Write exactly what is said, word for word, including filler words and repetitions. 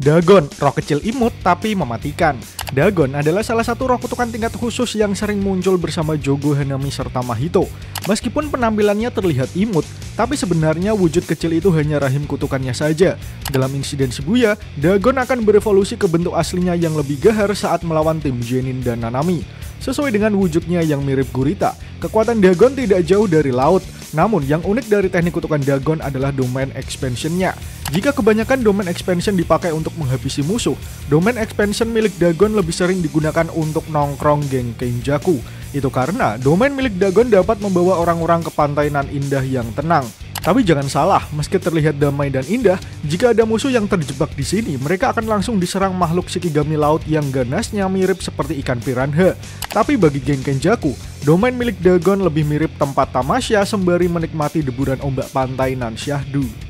Dagon, roh kecil imut tapi mematikan. Dagon adalah salah satu roh kutukan tingkat khusus yang sering muncul bersama Jogo, Hanami, serta Mahito. Meskipun penampilannya terlihat imut, tapi sebenarnya wujud kecil itu hanya rahim kutukannya saja. Dalam insiden Shibuya, Dagon akan berevolusi ke bentuk aslinya yang lebih gahar saat melawan tim Zenin dan Nanami. Sesuai dengan wujudnya yang mirip gurita, kekuatan Dagon tidak jauh dari laut. Namun, yang unik dari teknik kutukan Dagon adalah domain expansion-nya. Jika kebanyakan domain expansion dipakai untuk menghabisi musuh, domain expansion milik Dagon lebih sering digunakan untuk nongkrong geng Kenjaku. Itu karena domain milik Dagon dapat membawa orang-orang ke pantai nan indah yang tenang. Tapi jangan salah, meski terlihat damai dan indah, jika ada musuh yang terjebak di sini, mereka akan langsung diserang makhluk Shikigami laut yang ganasnya mirip seperti ikan piranha. Tapi bagi geng Kenjaku, domain milik Dagon lebih mirip tempat tamasya sembari menikmati deburan ombak pantai nan syahdu.